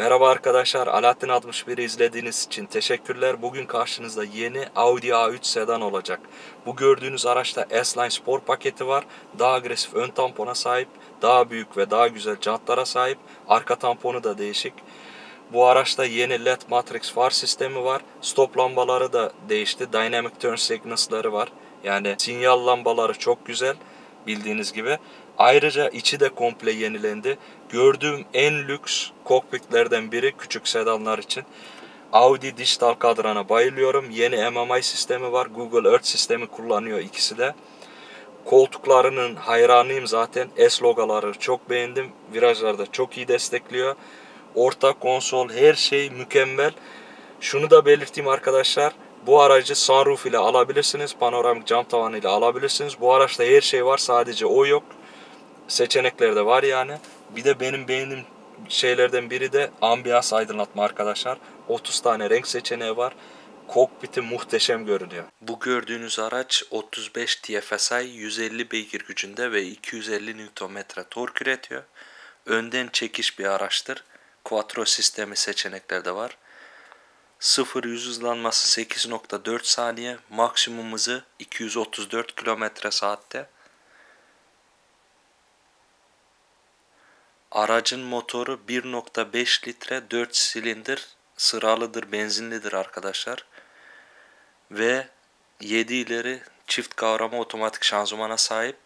Merhaba arkadaşlar, Alaaddin 61'i izlediğiniz için teşekkürler. Bugün karşınızda yeni Audi A3 Sedan olacak. Bu gördüğünüz araçta S-Line Sport paketi var. Daha agresif ön tampona sahip, daha büyük ve daha güzel jantlara sahip. Arka tamponu da değişik. Bu araçta yeni LED Matrix far sistemi var. Stop lambaları da değişti. Dynamic turn signals'ları var. Yani sinyal lambaları çok güzel, bildiğiniz gibi. Ayrıca içi de komple yenilendi. Gördüğüm en lüks kokpitlerden biri küçük sedanlar için. Audi dijital kadrana bayılıyorum. Yeni MMI sistemi var. Google Earth sistemi kullanıyor ikisi de. Koltuklarının hayranıyım zaten. S logoları çok beğendim. Virajlarda çok iyi destekliyor. Orta konsol, her şey mükemmel. Şunu da belirteyim arkadaşlar. Bu aracı sunroof ile alabilirsiniz. Panoramik cam tavanı ile alabilirsiniz. Bu araçta her şey var. Sadece o yok. Seçenekleri de var yani. Bir de benim beğendiğim şeylerden biri de ambiyans aydınlatma arkadaşlar. 30 tane renk seçeneği var. Kokpiti muhteşem görünüyor. Bu gördüğünüz araç 35 TFSI 150 beygir gücünde ve 250 Nm tork üretiyor. Önden çekiş bir araçtır. Quattro sistemi seçeneklerde var. 0-100 hızlanması 8.4 saniye. Maksimum hızı 234 km saatte. Aracın motoru 1.5 litre 4 silindir, sıralıdır, benzinlidir arkadaşlar. Ve 7 ileri çift kavrama otomatik şanzımana sahip.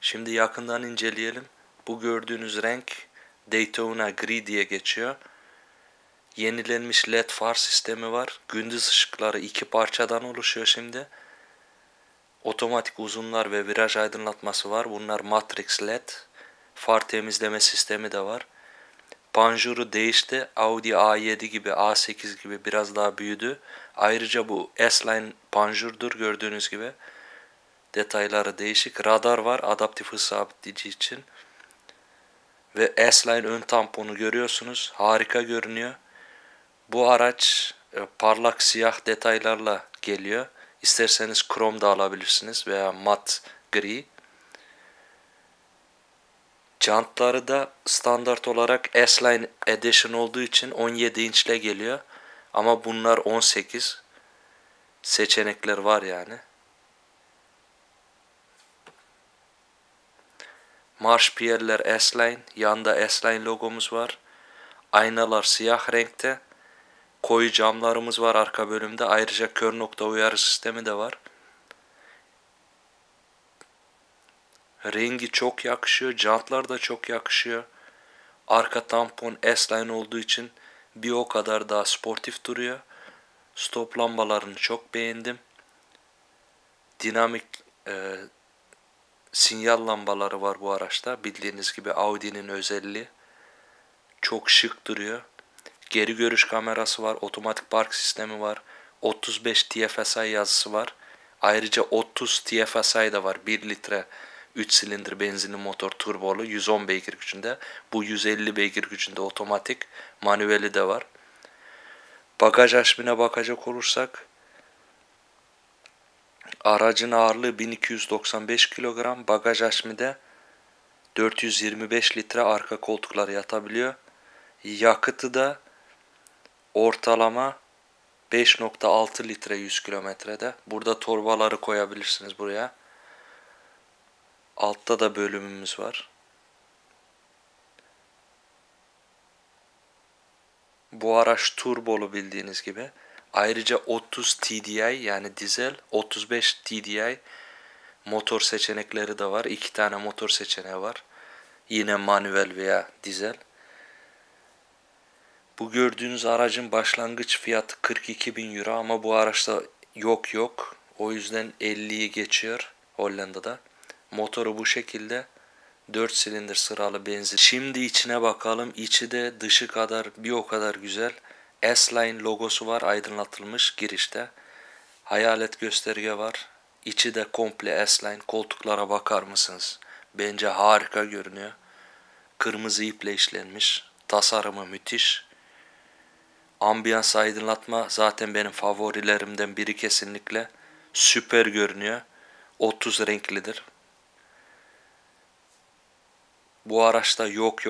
Şimdi yakından inceleyelim. Bu gördüğünüz renk Daytona gri diye geçiyor. Yenilenmiş LED far sistemi var. Gündüz ışıkları iki parçadan oluşuyor şimdi. Otomatik uzunlar ve viraj aydınlatması var. Bunlar Matrix LED. Far temizleme sistemi de var. Panjuru değişti. Audi A7 gibi, A8 gibi biraz daha büyüdü. Ayrıca bu S-Line panjurdur gördüğünüz gibi. Detayları değişik. Radar var adaptif hız sabitleyici için. Ve S-Line ön tamponu görüyorsunuz. Harika görünüyor. Bu araç parlak siyah detaylarla geliyor. İsterseniz krom da alabilirsiniz veya mat gri. Jantları da standart olarak S-Line Edition olduğu için 17 inçle geliyor. Ama bunlar 18. Seçenekler var yani. Marş piyeller S-Line. Yanda S-Line logomuz var. Aynalar siyah renkte. Koyu camlarımız var arka bölümde. Ayrıca kör nokta uyarı sistemi de var. Rengi çok yakışıyor. Jantlar da çok yakışıyor. Arka tampon S-Line olduğu için bir o kadar daha sportif duruyor. Stop lambalarını çok beğendim. Dinamik sinyal lambaları var bu araçta. Bildiğiniz gibi Audi'nin özelliği. Çok şık duruyor. Geri görüş kamerası var. Otomatik park sistemi var. 35 TFSI yazısı var. Ayrıca 30 TFSI de var. 1 litre 3 silindir benzinli motor turbolu 110 beygir gücünde. Bu 150 beygir gücünde otomatik, manueli de var. Bagaj hacmine bakacak olursak aracın ağırlığı 1295 kilogram. Bagaj hacmi de 425 litre, arka koltuklara yatabiliyor. Yakıtı da ortalama 5.6 litre 100 kilometrede. Burada torbaları koyabilirsiniz buraya. Altta da bölümümüz var. Bu araç turbolu bildiğiniz gibi. Ayrıca 30 TDI yani dizel, 35 TDI motor seçenekleri de var. 2 tane motor seçeneği var. Yine manuel veya dizel. Bu gördüğünüz aracın başlangıç fiyatı 42.000 euro ama bu araçta yok. O yüzden 50'yi geçiyor Hollanda'da. Motoru bu şekilde 4 silindir sıralı benzin. Şimdi içine bakalım. İçi de dışı kadar bir o kadar güzel. S-Line logosu var aydınlatılmış girişte. Hayalet gösterge var. İçi de komple S-Line. Koltuklara bakar mısınız? Bence harika görünüyor. Kırmızı iple işlenmiş. Tasarımı müthiş. Ambiyans aydınlatma zaten benim favorilerimden biri kesinlikle. Süper görünüyor. 30 renklidir. Bu araçta yok.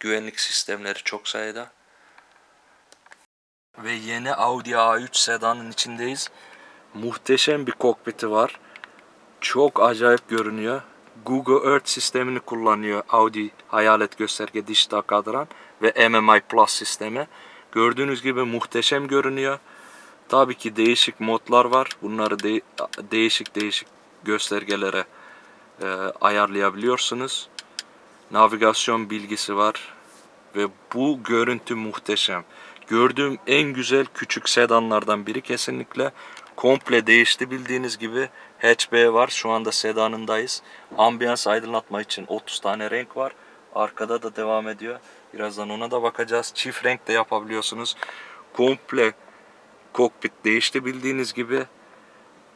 güvenlik sistemleri çok sayıda. Ve yeni Audi A3 Sedan'ın içindeyiz. Muhteşem bir kokpiti var. Çok acayip görünüyor. Google Earth sistemini kullanıyor Audi hayalet gösterge dijital kadran ve MMI Plus sistemi. Gördüğünüz gibi muhteşem görünüyor. Tabii ki değişik modlar var. Bunları değişik göstergelere ayarlayabiliyorsunuz. Navigasyon bilgisi var. Ve bu görüntü muhteşem. Gördüğüm en güzel küçük sedanlardan biri kesinlikle. Komple değişti bildiğiniz gibi. Hatchback var. Şu anda sedanındayız. Ambiyans aydınlatma için 30 tane renk var. Arkada da devam ediyor. Birazdan ona da bakacağız. Çift renk de yapabiliyorsunuz. Komple kokpit değişti bildiğiniz gibi.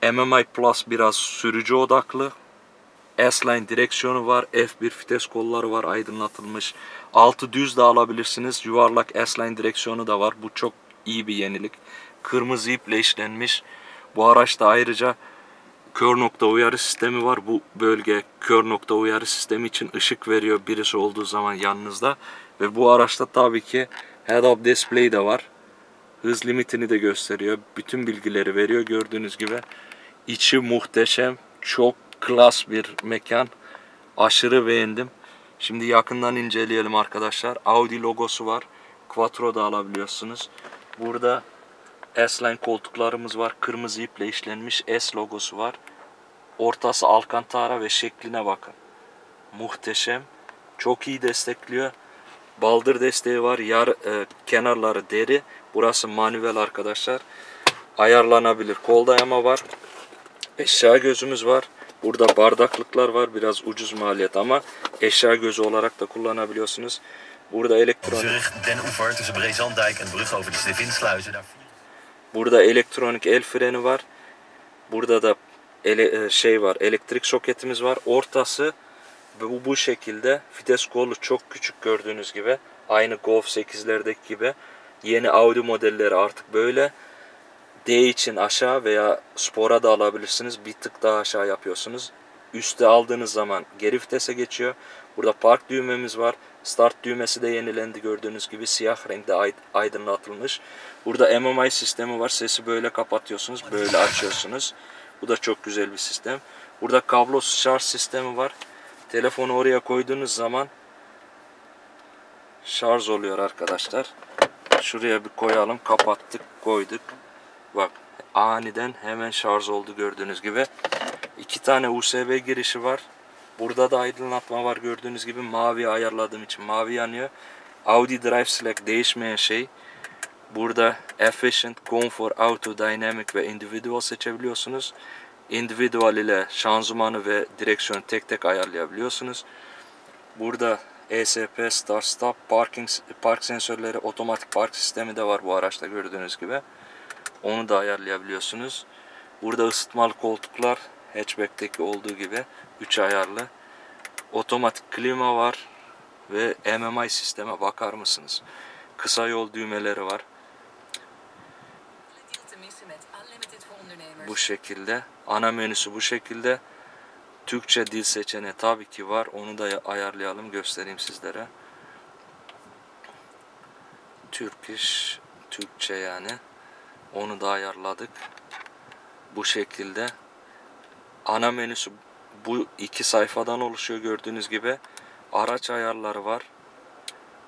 MMI Plus biraz sürücü odaklı. S-Line direksiyonu var. F1 vites kolları var aydınlatılmış. Altı düz de alabilirsiniz. Yuvarlak S-Line direksiyonu da var. Bu çok iyi bir yenilik. Kırmızı iple işlenmiş. Bu araçta ayrıca kör nokta uyarı sistemi var. Bu bölge kör nokta uyarı sistemi için ışık veriyor birisi olduğu zaman yanınızda. Ve bu araçta tabii ki head-up display de var. Hız limitini de gösteriyor. Bütün bilgileri veriyor gördüğünüz gibi. İçi muhteşem. Çok klas bir mekan. Aşırı beğendim. Şimdi yakından inceleyelim arkadaşlar. Audi logosu var. Quattro da alabiliyorsunuz. Burada S-Line koltuklarımız var. Kırmızı iple işlenmiş S logosu var. Ortası Alcantara ve şekline bakın. Muhteşem. Çok iyi destekliyor. Baldır desteği var. Kenarları deri. Burası manuel arkadaşlar. Ayarlanabilir. Kol dayama var. Eşya gözümüz var. Burada bardaklıklar var. Biraz ucuz maliyet ama eşya gözü olarak da kullanabiliyorsunuz. Burada elektronik el freni var. Burada da elektrik soketimiz var. Ortası bu şekilde. Vites kolu çok küçük gördüğünüz gibi. Aynı Golf 8'lerdeki gibi. Yeni Audi modelleri artık böyle. D için aşağı veya spora da alabilirsiniz. Bir tık daha aşağı yapıyorsunuz. Üste aldığınız zaman geri vitese geçiyor. Burada park düğmemiz var. Start düğmesi de yenilendi gördüğünüz gibi. Siyah renkte aydınlatılmış. Burada MMI sistemi var. Sesi böyle kapatıyorsunuz. Böyle açıyorsunuz. Bu da çok güzel bir sistem. Burada kablosuz şarj sistemi var. Telefonu oraya koyduğunuz zaman şarj oluyor arkadaşlar. Şuraya bir koyalım. Kapattık, koyduk. Bak aniden hemen şarj oldu gördüğünüz gibi. 2 tane USB girişi var. Burada da aydınlatma var gördüğünüz gibi. Mavi ayarladığım için mavi yanıyor. Audi Drive Select değişmeyen şey. Burada Efficient, Comfort, Auto, Dynamic ve Individual seçebiliyorsunuz. Individual ile şanzımanı ve direksiyonu tek tek ayarlayabiliyorsunuz. Burada ESP, Start-Stop, park sensörleri, otomatik park sistemi de var bu araçta gördüğünüz gibi. Onu da ayarlayabiliyorsunuz. Burada ısıtmalı koltuklar hatchback'teki olduğu gibi 3 ayarlı. Otomatik klima var ve MMI sisteme bakar mısınız? Kısa yol düğmeleri var. Bu şekilde. Ana menüsü bu şekilde. Türkçe dil seçeneği tabii ki var. Onu da ayarlayalım. Göstereyim sizlere. Türkçe yani. Onu da ayarladık. Bu şekilde. Ana menüsü bu 2 sayfadan oluşuyor gördüğünüz gibi. Araç ayarları var.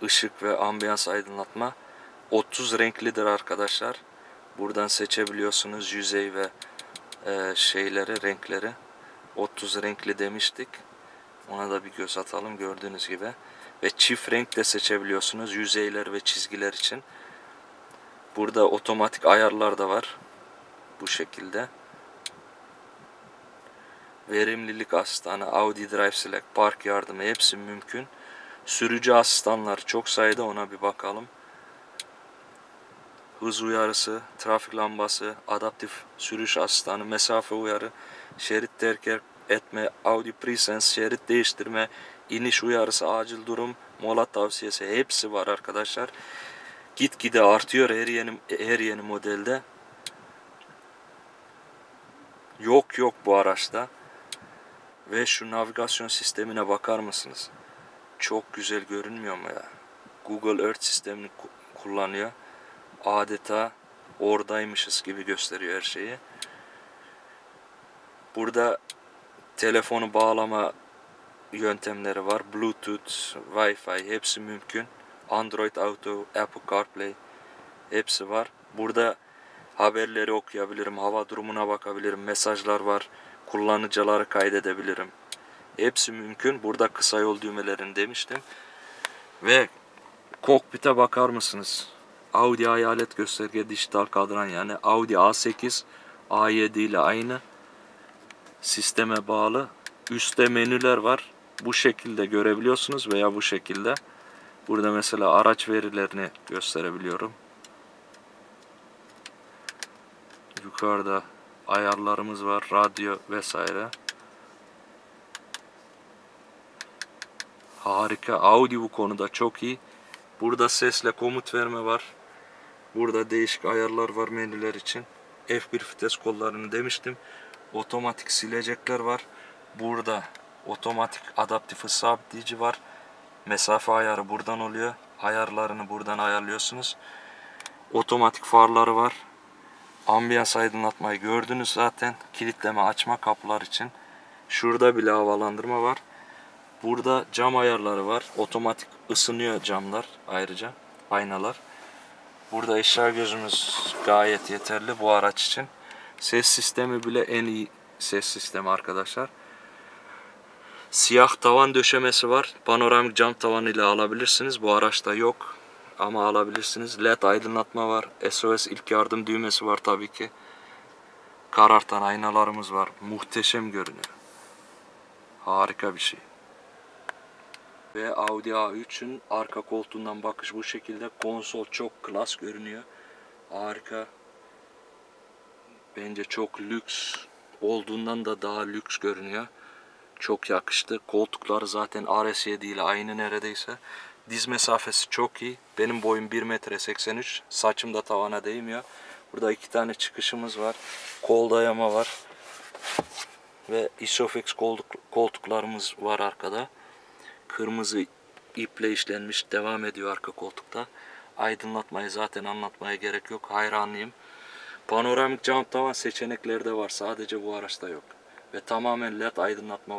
Işık ve ambiyans aydınlatma. 30 renklidir arkadaşlar. Buradan seçebiliyorsunuz yüzey ve renkleri. 30 renkli demiştik. Ona da bir göz atalım gördüğünüz gibi. Ve çift renk de seçebiliyorsunuz yüzeyler ve çizgiler için. Burada otomatik ayarlar da var. Bu şekilde. Verimlilik asistanı, Audi Drive Select, park yardımı hepsi mümkün. Sürücü asistanlar çok sayıda, ona bir bakalım. Hız uyarısı, trafik lambası, adaptif sürüş asistanı, mesafe uyarı, şerit terk etme, Audi Presence, şerit değiştirme, iniş uyarısı, acil durum, mola tavsiyesi hepsi var arkadaşlar. Gitgide artıyor her yeni modelde. Yok bu araçta. Ve şu navigasyon sistemine bakar mısınız? Çok güzel görünmüyor mu ya? Google Earth sistemini kullanıyor. Adeta oradaymışız gibi gösteriyor her şeyi. Burada telefonu bağlama yöntemleri var. Bluetooth, Wi-Fi hepsi mümkün. Android Auto, Apple CarPlay hepsi var. Burada haberleri okuyabilirim, hava durumuna bakabilirim, mesajlar var, kullanıcıları kaydedebilirim. Hepsi mümkün. Burada kısa yol düğmelerini demiştim. Ve kokpite bakar mısınız? Audi hayalet gösterge dijital kadran, yani Audi A8, A7 ile aynı sisteme bağlı. Üstte menüler var. Bu şekilde görebiliyorsunuz veya bu şekilde. Burada mesela araç verilerini gösterebiliyorum. Yukarıda ayarlarımız var, radyo vesaire. Harika. Audi bu konuda çok iyi. Burada sesle komut verme var. Burada değişik ayarlar var menüler için. F1 vites kollarını demiştim. Otomatik silecekler var. Burada otomatik adaptif hız sabitleyici var. Mesafe ayarı buradan oluyor. Ayarlarını buradan ayarlıyorsunuz. Otomatik farları var. Ambiyans aydınlatmayı gördünüz zaten. Kilitleme, açma kapılar için. Şurada bile havalandırma var. Burada cam ayarları var. Otomatik ısınıyor camlar ayrıca. Aynalar. Burada eşya gözümüz gayet yeterli bu araç için. Ses sistemi bile en iyi ses sistemi arkadaşlar. Siyah tavan döşemesi var. Panoramik cam tavanıyla alabilirsiniz. Bu araçta yok ama alabilirsiniz. LED aydınlatma var. SOS ilk yardım düğmesi var tabii ki. Karartan aynalarımız var. Muhteşem görünüyor. Harika bir şey. Ve Audi A3'ün arka koltuğundan bakış bu şekilde. Konsol çok klas görünüyor. Harika. Bence çok lüks. Olduğundan da daha lüks görünüyor. Çok yakıştı. Koltukları zaten RS7 ile aynı neredeyse. Diz mesafesi çok iyi. Benim boyum 1,83 m. Saçım da tavana değmiyor. Burada 2 tane çıkışımız var. Kol dayama var. Ve isofix koltuklarımız var arkada. Kırmızı iple işlenmiş. Devam ediyor arka koltukta. Aydınlatmayı zaten anlatmaya gerek yok. Hayranlıyım. Panoramik cam tavan seçenekleri de var. Sadece bu araçta yok. Ve tamamen LED aydınlatma